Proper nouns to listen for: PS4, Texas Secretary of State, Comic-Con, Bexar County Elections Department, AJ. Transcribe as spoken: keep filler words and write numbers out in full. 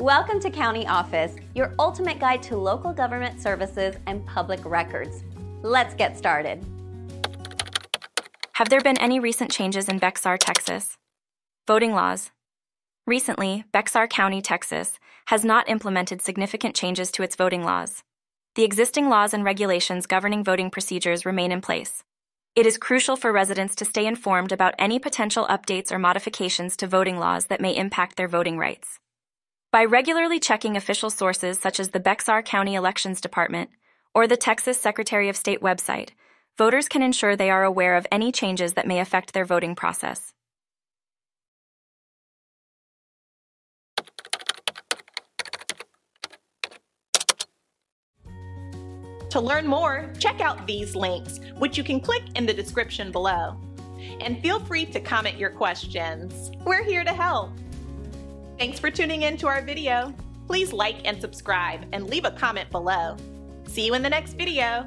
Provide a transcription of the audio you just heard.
Welcome to County Office, your ultimate guide to local government services and public records. Let's get started. Have there been any recent changes in Bexar, Texas? Voting laws. Recently, Bexar County, Texas, has not implemented significant changes to its voting laws. The existing laws and regulations governing voting procedures remain in place. It is crucial for residents to stay informed about any potential updates or modifications to voting laws that may impact their voting rights. By regularly checking official sources such as the Bexar County Elections Department or the Texas Secretary of State website, voters can ensure they are aware of any changes that may affect their voting process. To learn more, check out these links, which you can click in the description below. And feel free to comment your questions. We're here to help. Thanks for tuning in to our video. Please like and subscribe and leave a comment below. See you in the next video.